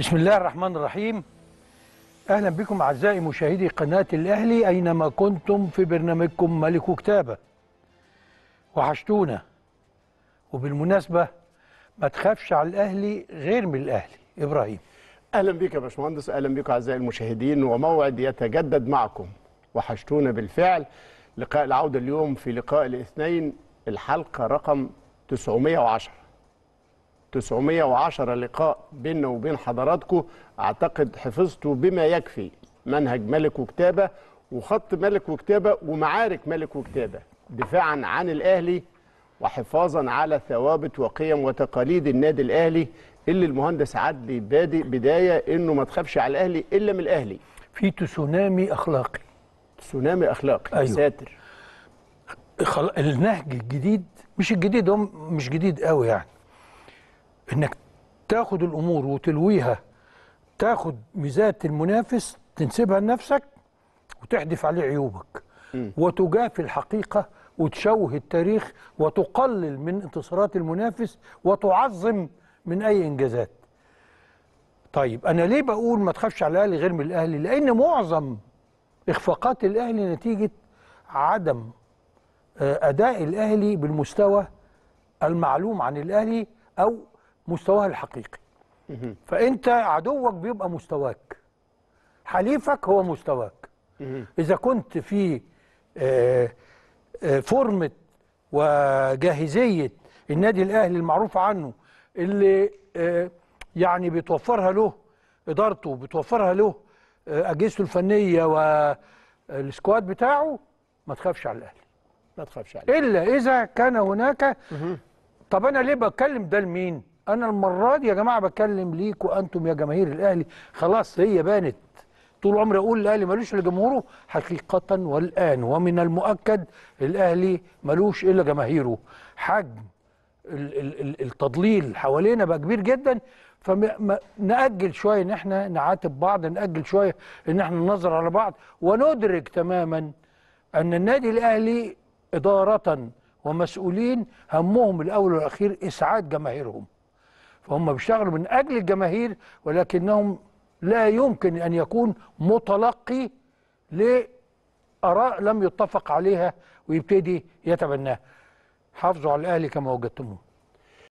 بسم الله الرحمن الرحيم. أهلا بكم أعزائي مشاهدي قناة الأهلي أينما كنتم في برنامجكم ملك وكتابة. وحشتونا. وبالمناسبة ما تخافش على الأهلي غير من الأهلي. إبراهيم أهلا بك يا باشمهندس، أهلا بك أعزائي المشاهدين، وموعد يتجدد معكم. وحشتونا بالفعل. لقاء العودة اليوم في لقاء الاثنين، الحلقة رقم 910. 910 لقاء بيننا وبين حضراتكم. أعتقد حفظتوا بما يكفي منهج ملك وكتابة وخط ملك وكتابة ومعارك ملك وكتابة، دفاعا عن الأهلي وحفاظا على ثوابت وقيم وتقاليد النادي الأهلي، اللي المهندس عدلي بادئ بداية إنه ما تخافش على الأهلي إلا من الأهلي. في تسونامي أخلاقي. تسونامي أخلاقي. أيوه. ساتر. النهج الجديد، مش جديد قوي يعني، انك تاخد الامور وتلويها، تاخد ميزات المنافس تنسبها لنفسك وتحدف عليه عيوبك، وتجافي الحقيقه وتشوه التاريخ وتقلل من انتصارات المنافس وتعظم من اي انجازات. طيب انا ليه بقول ما تخافش على الاهلي غير من الاهلي؟ لان معظم اخفاقات الاهلي نتيجه عدم اداء الاهلي بالمستوى المعلوم عن الاهلي او مستواه الحقيقي. فأنت عدوك بيبقى مستواك، حليفك هو مستواك. إذا كنت في فورمة وجاهزية النادي الأهلي المعروف عنه، اللي يعني بتوفرها له إدارته، بتوفرها له أجهزته الفنية والسكواد بتاعه، ما تخافش على الأهلي. ما تخافش على الأهلي إلا إذا كان هناك. طب أنا ليه بتكلم ده لمين؟ أنا المرة دي يا جماعة بكلم ليكوا أنتم يا جماهير الأهلي. خلاص هي بانت، طول عمري أقول الأهلي ملوش إلا جمهوره، حقيقة والآن ومن المؤكد الأهلي ملوش إلا جماهيره. حجم التضليل حوالينا بقى كبير جدا، فنأجل شوية إن إحنا نعاتب بعض، نأجل شوية إن إحنا ننظر على بعض، وندرك تماما أن النادي الأهلي إدارة ومسؤولين همهم الأول والأخير إسعاد جماهيرهم. فهم بيشتغلوا من أجل الجماهير، ولكنهم لا يمكن أن يكون متلقي لآراء لم يتفق عليها ويبتدي يتبناها. حافظوا على الأهلي كما وجدتموه.